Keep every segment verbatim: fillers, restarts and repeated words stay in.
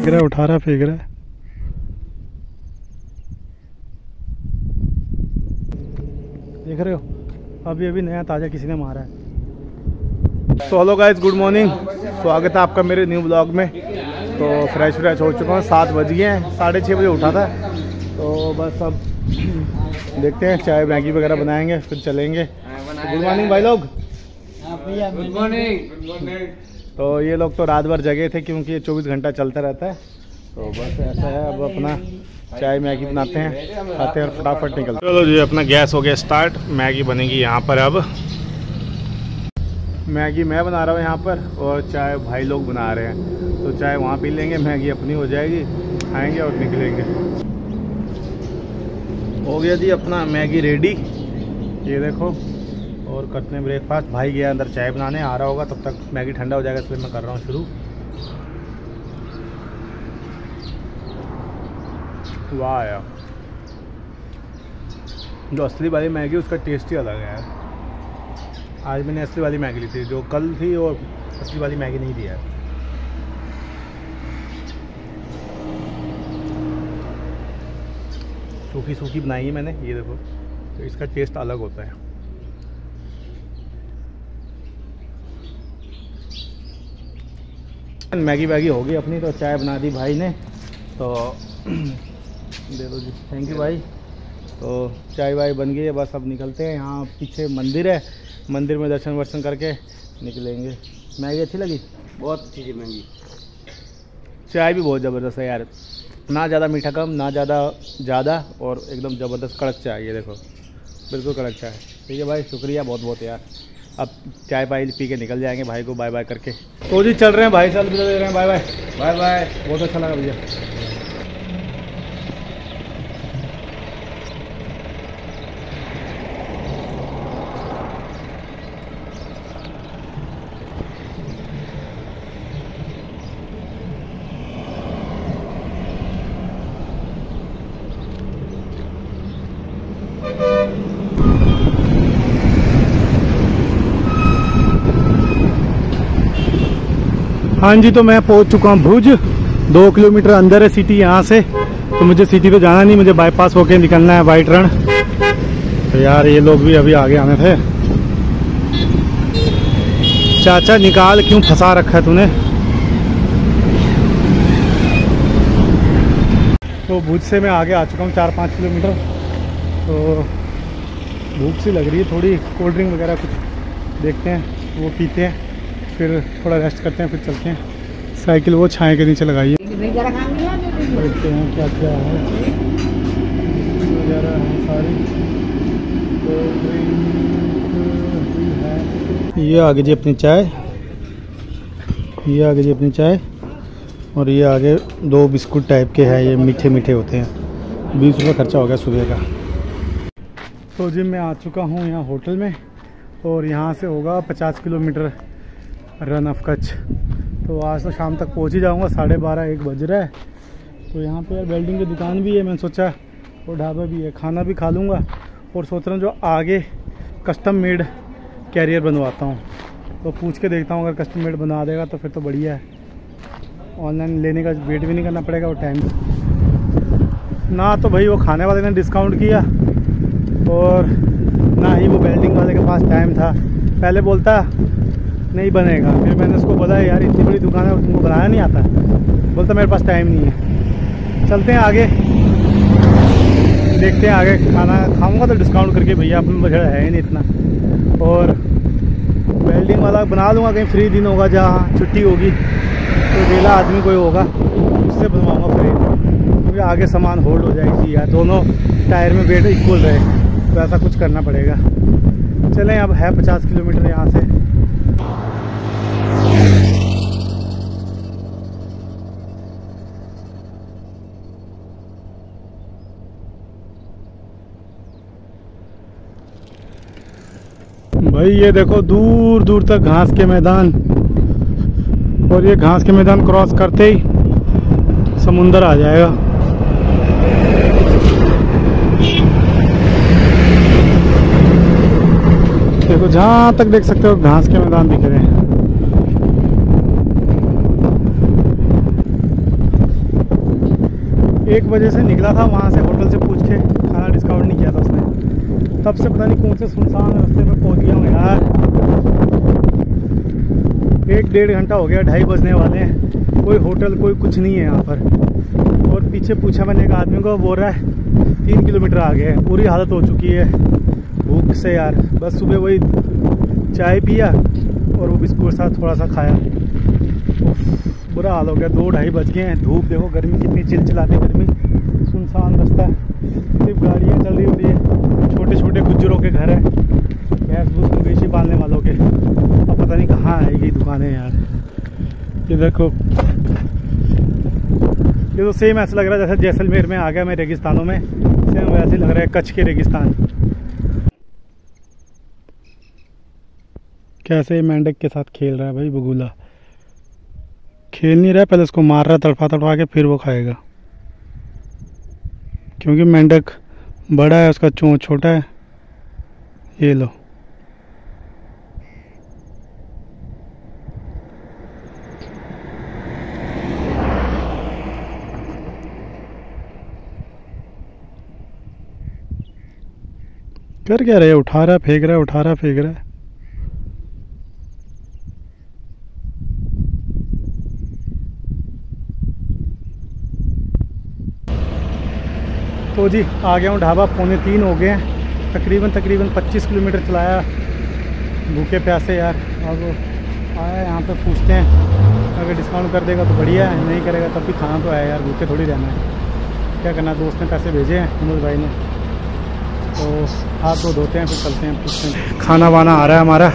फेंक रहा है, उठा रहा फेंक रहा है। देख रहे हो अभी अभी नया ताज़ा किसी ने मारा है। तो हेलो गाइस, गुड मॉर्निंग, स्वागत है आपका मेरे न्यू ब्लॉग में। तो फ्रेश फ्रेश हो चुका हूँ, सात बज गए हैं, साढ़े छः बजे उठा था। तो बस अब देखते हैं चाय मैगी वगैरह बनाएंगे फिर चलेंगे। गुड मॉर्निंग भाई लोग। Good morning. तो ये लोग तो रात भर जगे थे क्योंकि ये चौबीस घंटा चलता रहता है। तो बस ऐसा है, अब अपना चाय मैगी बनाते हैं, खाते हैं और फटाफट निकलते हैं। चलो जी, अपना गैस हो गया स्टार्ट, मैगी बनेगी यहाँ पर। अब मैगी मैं बना रहा हूँ यहाँ पर और चाय भाई लोग बना रहे हैं। तो चाय वहाँ पी लेंगे, मैगी अपनी हो जाएगी, खाएंगे और निकलेंगे। हो गया जी अपना मैगी रेडी, ये देखो। और करते हैं ब्रेकफास्ट। भाई गया अंदर चाय बनाने, आ रहा होगा तब तक मैगी ठंडा हो जाएगा, इसलिए मैं कर रहा हूँ शुरू। वाह यार, जो असली वाली मैगी उसका टेस्ट ही अलग है। आज मैंने असली वाली मैगी ली थी, जो कल थी और असली वाली मैगी नहीं दी है। सूखी सूखी बनाई है मैंने, ये देखो। तो इसका टेस्ट अलग होता है। मैगी वैगी हो गई अपनी, तो चाय बना दी भाई ने। तो दे दो जी, थैंक यू भाई। तो चाय वाय बन गई है, बस अब निकलते हैं। यहाँ पीछे मंदिर है, मंदिर में दर्शन वर्शन करके निकलेंगे। मैगी अच्छी लगी, बहुत अच्छी थी मैगी। चाय भी बहुत ज़बरदस्त है यार, ना ज़्यादा मीठा कम, ना ज़्यादा ज़्यादा, और एकदम ज़बरदस्त कड़क चाय। ये देखो, बिल्कुल कड़क चाय। ठीक है भाई, शुक्रिया बहुत बहुत यार। अब चाय पाई पी के निकल जाएंगे, भाई को बाय बाय करके। तो जी चल रहे हैं, भाई साहब दे रहे हैं बाय बाय बाय बाय। बहुत अच्छा लगा भैया। हाँ जी, तो मैं पहुंच चुका हूँ भुज। दो किलोमीटर अंदर है सिटी यहाँ से। तो मुझे सिटी पे जाना नहीं, मुझे बाईपास होके निकलना है, वाइट रण। तो यार ये लोग भी अभी आगे आने थे। चाचा निकाल, क्यों फंसा रखा है तूने। तो भुज से मैं आगे आ चुका हूँ, चार पाँच किलोमीटर। तो भूख सी लग रही है थोड़ी, कोल्ड ड्रिंक वगैरह कुछ देखते हैं, वो पीते हैं, फिर थोड़ा रेस्ट करते हैं, फिर चलते हैं। साइकिल वो छाए के नीचे लगाइए, देखते हैं क्या क्या है वगैरह है सारी। ये आगे जी अपनी चाय, ये आगे जी अपनी चाय, और ये आगे दो बिस्कुट टाइप के हैं, ये मीठे मीठे होते हैं। बीस रुपये खर्चा हो गया सुबह का। तो जी मैं आ चुका हूँ यहाँ होटल में, और यहाँ से होगा पचास किलोमीटर रन ऑफ कच्छ। तो आज तो शाम तक पहुंच ही जाऊंगा, साढ़े बारह एक बज रहा है। तो यहाँ पे यार वेल्डिंग की दुकान भी है, मैंने सोचा, और ढाबा भी है, खाना भी खा लूँगा। और सोच रहा हूँ जो आगे कस्टम मेड कैरियर बनवाता हूँ, तो पूछ के देखता हूँ, अगर कस्टम मेड बना देगा तो फिर तो बढ़िया है। ऑनलाइन लेने का वेट भी नहीं करना पड़ेगा, और टाइम ना तो भाई वो खाने वाले ने डिस्काउंट किया, और ना ही वो वेल्डिंग वाले के पास टाइम था। पहले बोलता नहीं बनेगा, फिर मैंने उसको बताया यार इतनी बड़ी दुकान है तुमको बनाया नहीं आता, बोलता मेरे पास टाइम नहीं है। चलते हैं आगे, देखते हैं आगे। खाना खाऊंगा तो डिस्काउंट करके, भैया अपने बजट है ही नहीं इतना, और वेल्डिंग वाला बना लूँगा कहीं फ्री दिन होगा जहाँ छुट्टी होगी, तो अकेला आदमी कोई होगा उससे बनवाऊँगा फ्री, क्योंकि तो आगे सामान होल्ड हो जाएगी यार, दोनों टायर में वेट इक्वल रहे, तो ऐसा कुछ करना पड़ेगा। चलें, अब है पचास किलोमीटर यहाँ से। भाई ये देखो दूर दूर तक घास के मैदान, और ये घास के मैदान क्रॉस करते ही समुंदर आ जाएगा। देखो जहाँ तक देख सकते हो घास के मैदान दिख रहे हैं। बजे से निकला था वहाँ से, होटल से पूछ के खाना डिस्काउंट नहीं किया था उसने, तब से पता नहीं कौन से सुनसान रास्ते पे पहुँच गया हूँ यार। एक डेढ़ घंटा हो गया, ढाई बजने वाले हैं, कोई होटल कोई कुछ नहीं है यहाँ पर। और पीछे पूछा मैंने एक आदमी को, बोल रहा है तीन किलोमीटर आगे है। पूरी हालत हो चुकी है भूख से यार, बस सुबह वही चाय पिया और वो बिस्कुट के साथ थोड़ा सा खाया, बुरा हाल हो गया। दो ढाई बज गए हैं, धूप देखो, गर्मी कितनी चिलचिलाती गर्मी, सुनसान रास्ता है, सिर्फ गाड़ियाँ चल रही होती है, छोटे छोटे गुज्जरों के घर है, भैंस भूस मवेशी पालने वालों के। अब पता नहीं कहाँ आएगी दुकानें यार। ये देखो, ये तो सेम ऐसा लग रहा है जैसे जैसलमेर में आ गया मैं रेगिस्तानों में, सेम वैसे लग रहा है कच्छ के रेगिस्तान, कैसे मेंढक के साथ खेल रहा है भाई बगुला। खेल नहीं रहा, पहले उसको मार रहा तड़फा तड़फा के, फिर वो खाएगा, क्योंकि मेंढक बड़ा है, उसका चोंच छोटा है। ये लो, कर क्या रहा है, उठा रहा फेंक रहा है, उठा रहा फेंक रहा है। तो जी आ गया हूँ ढाबा, पौने तीन हो गए हैं, तकरीबन तकरीबन पच्चीस किलोमीटर चलाया भूखे प्यासे यार। अब आया यहाँ पे, पूछते हैं अगर डिस्काउंट कर देगा तो बढ़िया है, नहीं करेगा तब भी खाना तो आया यार, भूखे थोड़ी रहना है, क्या करना। दोस्त ने पैसे भेजे हैं मनोज भाई ने, तो हाथ धो धोते हैं फिर चलते हैं, पूछते हैं। खाना वाना आ रहा है हमारा,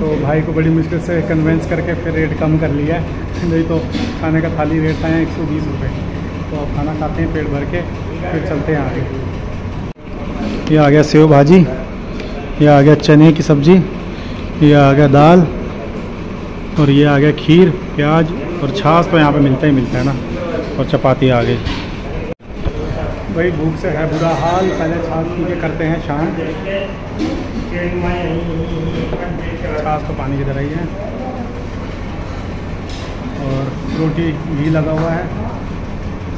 तो भाई को बड़ी मुश्किल से कन्वेंस करके फिर रेट कम कर लिया है, नहीं तो खाने का थाली रेट था एक सौ बीस रुपये। तो आप खाना खाते हैं पेट भर के, फिर चलते हैं आगे। ये आ गया सेव भाजी, ये आ गया चने की सब्ज़ी, ये आ गया दाल, और ये आ गया खीर प्याज और छाछ, तो यहाँ पे मिलता ही मिलता है ना, और चपाती आ गई। भाई भूख से है बुरा हाल, पहले छाछ पी के करते हैं शाम, छाछ तो पानी की तरह ही है। और रोटी घी लगा हुआ है,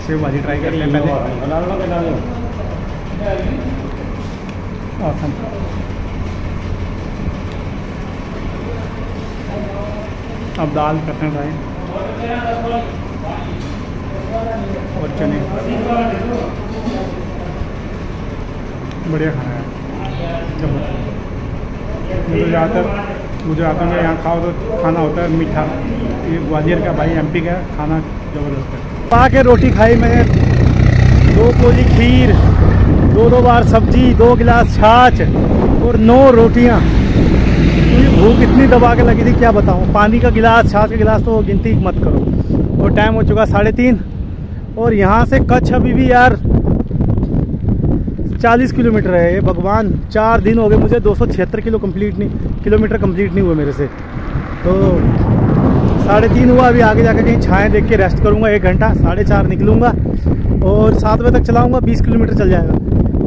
सेव भाजी ट्राई कर लें पहले। ऑसम, अब दाल करते हैं ट्राई, और चने, बढ़िया खाना है। मुझे ज़्यादातर गुजरात में यहाँ खाओ तो खाना होता है मीठा, ये ग्वालियर का भाई एमपी का खाना ज़बरदस्त है। पा के रोटी खाई मैंने, दो कोली खीर, दो दो बार सब्जी, दो गिलास छाछ और नौ रोटियाँ। मुझे भूख इतनी दबा के लगी थी क्या बताऊँ, पानी का गिलास छाछ का गिलास तो गिनती मत करो। और टाइम हो चुका साढ़े तीन, और यहाँ से कच्छ अभी भी यार चालीस किलोमीटर है। ये भगवान, चार दिन हो गए मुझे दो सौ छिहत्तर किलो कम्प्लीट नहीं किलोमीटर कम्प्लीट नहीं हुए मेरे से। तो साढ़े तीन हुआ, अभी आगे जाकर कहीं छाएँ देख के रेस्ट करूँगा एक घंटा, साढ़े चार निकलूँगा और सात बजे तक चलाऊँगा, बीस किलोमीटर चल जाएगा,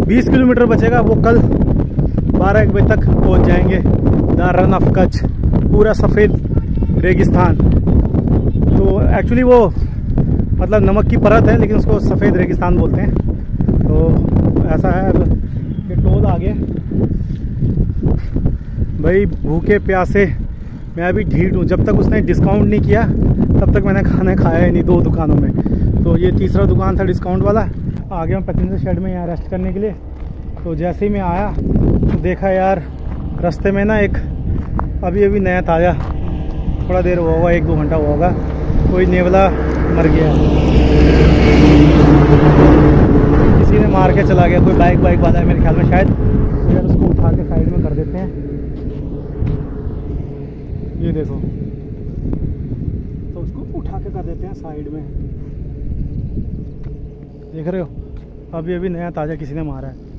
बीस किलोमीटर बचेगा, वो कल बारह एक बजे तक पहुँच जाएंगे। द रन ऑफ कच्छ, पूरा सफ़ेद रेगिस्तान, तो एक्चुअली वो मतलब नमक की परत है, लेकिन उसको सफ़ेद रेगिस्तान बोलते हैं, तो ऐसा है। अब ये टोल आ गया भाई, भूखे प्यासे मैं अभी ढीठ हूँ, जब तक उसने डिस्काउंट नहीं किया तब तक मैंने खाना खाया ही नहीं दो दुकानों में। तो ये तीसरा दुकान था डिस्काउंट वाला। आ गया हूँ पैसेंजर शेड में यहाँ रेस्ट करने के लिए। तो जैसे ही मैं आया तो देखा यार रास्ते में ना एक अभी अभी नया ताज़ा, थोड़ा देर हुआ होगा, एक दो घंटा हुआ होगा, कोई नेवला मर गया, किसी ने मार के चला गया, कोई बाइक बाइक वाला है मेरे ख्याल में शायद, तो यार उसको उठा के साइड में कर देते हैं। ये देखो, तो उसको उठा के कर देते हैं साइड में, देख रहे हो अभी अभी नया ताज़ा किसी ने मारा है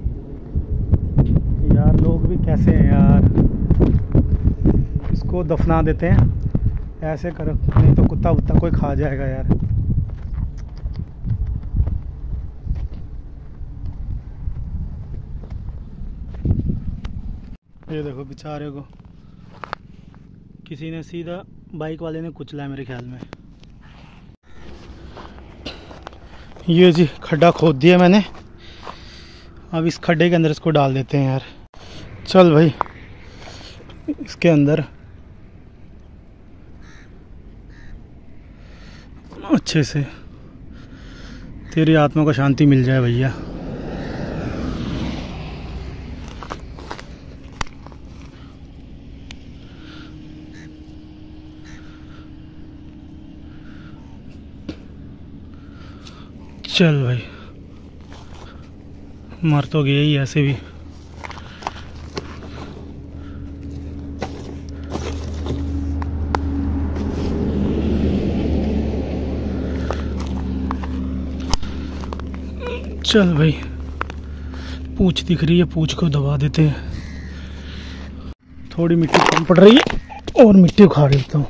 यार। लोग भी कैसे हैं यार, इसको दफना देते हैं ऐसे करो, नहीं तो कुत्ता वुत्ता कोई खा जाएगा यार। ये देखो बेचारे को किसी ने, सीधा बाइक वाले ने कुचला है मेरे ख्याल में। ये जी खड्डा खोद दिया मैंने, अब इस खड्डे के अंदर इसको डाल देते हैं यार। चल भाई इसके अंदर अच्छे से, तेरी आत्मा को शांति मिल जाए भैया। चल भाई मर तो गया ही ऐसे भी। चल भाई पूछ दिख रही है, पूछ को दबा देते हैं। थोड़ी मिट्टी कम पड़ रही है और मिट्टी उखाड़ लेता हूँ।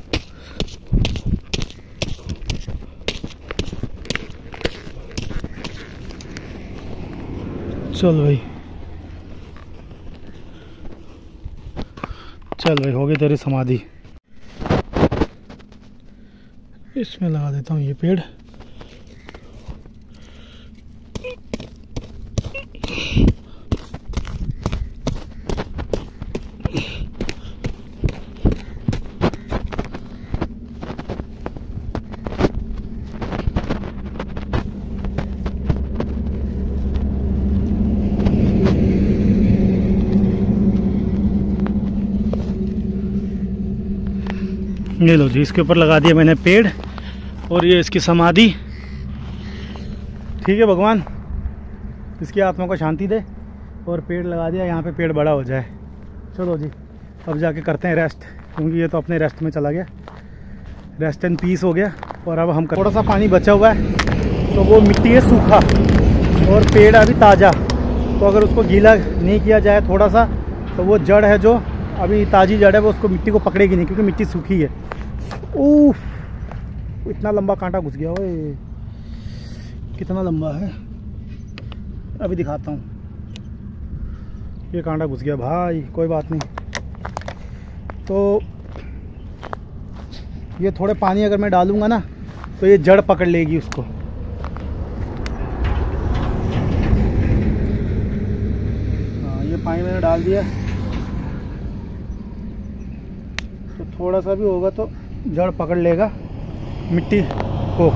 चल भाई चल भाई हो गई तेरी समाधि। इसमें लगा देता हूँ ये पेड़। ये लो जी इसके ऊपर लगा दिया मैंने पेड़ और ये इसकी समाधि। ठीक है भगवान इसकी आत्मा को शांति दे। और पेड़ लगा दिया यहाँ पे, पेड़ बड़ा हो जाए। चलो जी अब जाके करते हैं रेस्ट, क्योंकि ये तो अपने रेस्ट में चला गया। रेस्ट एंड पीस हो गया। और अब हम थोड़ा सा पानी बचा हुआ है तो वो मिट्टी है सूखा और पेड़ अभी ताज़ा, तो अगर उसको गीला नहीं किया जाए थोड़ा सा तो वो जड़ है जो अभी ताज़ी जड़ है वो उसको मिट्टी को पकड़ेगी नहीं, क्योंकि मिट्टी सूखी है। ओह इतना लंबा कांटा घुस गया, ओए कितना लंबा है अभी दिखाता हूँ। ये कांटा घुस गया भाई, कोई बात नहीं। तो ये थोड़े पानी अगर मैं डालूँगा ना तो ये जड़ पकड़ लेगी उसको। हाँ ये पानी मैंने डाल दिया, थोड़ा सा भी होगा तो जड़ पकड़ लेगा मिट्टी को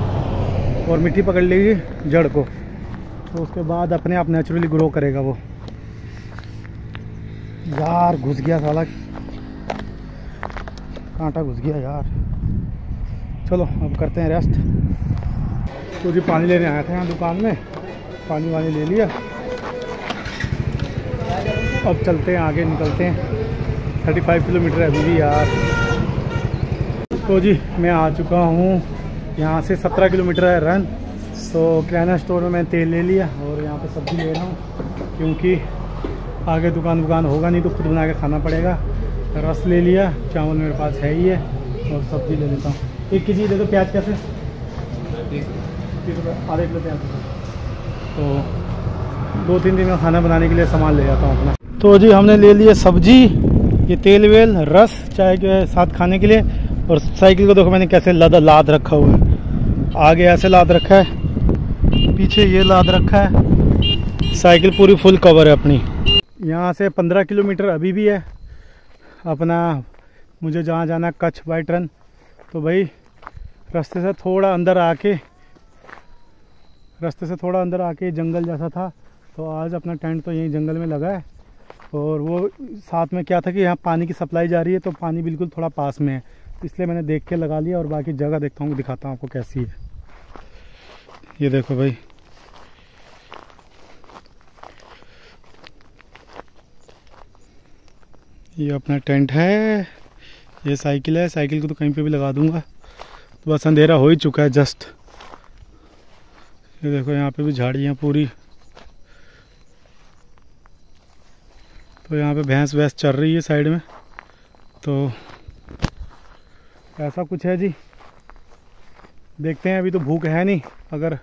और मिट्टी पकड़ लेगी जड़ को, तो उसके बाद अपने आप नेचुरली ग्रो करेगा वो। यार घुस गया साला, कांटा घुस गया यार। चलो अब करते हैं रेस्ट। तो जी पानी लेने आया था यहाँ दुकान में, पानी वानी ले लिया। अब चलते हैं आगे, निकलते हैं। पैंतीस किलोमीटर है अभी यार। तो जी मैं आ चुका हूँ, यहाँ से सत्रह किलोमीटर है रन। तो किराना स्टोर में मैंने तेल ले लिया और यहाँ पे सब्ज़ी ले रहा हूँ, क्योंकि आगे दुकान दुकान होगा नहीं तो खुद बना के खाना पड़ेगा। रस ले लिया, चावल मेरे पास है ही है, और सब्ज़ी ले लेता हूँ। एक केजी दे दो प्याज। कैसे? आधा किलो प्याज। तो दो तीन दिन में खाना बनाने के लिए सामान ले जाता हूँ अपना। तो जी हमने ले लिया सब्जी, ये तेल वेल, रस चाय के साथ खाने के लिए। और साइकिल को देखो मैंने कैसे लाद लाद रखा हुआ है, आगे ऐसे लाद रखा है, पीछे ये लाद रखा है। साइकिल पूरी फुल कवर है अपनी। यहाँ से पंद्रह किलोमीटर अभी भी है अपना, मुझे जहाँ जाना कच्छ बाई ट्रेन। तो भाई रास्ते से थोड़ा अंदर आके रास्ते से थोड़ा अंदर आके जंगल जैसा था, तो आज अपना टेंट तो यहीं जंगल में लगा है। और वो साथ में क्या था कि यहाँ पानी की सप्लाई जा रही है, तो पानी बिल्कुल थोड़ा पास में है, इसलिए मैंने देख के लगा लिया। और बाकी जगह देखता हूँ, दिखाता हूँ आपको कैसी है। ये देखो भाई ये अपना टेंट है, ये साइकिल है। साइकिल को तो कहीं पे भी लगा दूंगा। तो बस अंधेरा हो ही चुका है जस्ट। ये देखो यहाँ पे भी झाड़ियाँ पूरी। तो यहाँ पे भैंस भैंस चल रही है साइड में, तो ऐसा कुछ है जी। देखते हैं, अभी तो भूख है नहीं, अगर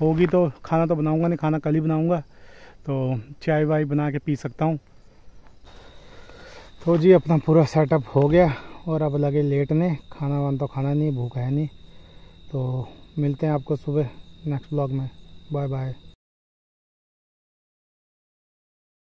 होगी तो खाना तो बनाऊंगा नहीं, खाना कल ही बनाऊंगा। तो चाय वाय बना के पी सकता हूँ। तो जी अपना पूरा सेटअप हो गया और अब लगे लेटने। खाना वाना तो खाना नहीं, भूख है नहीं। तो मिलते हैं आपको सुबह नेक्स्ट ब्लॉग में। Bye bye.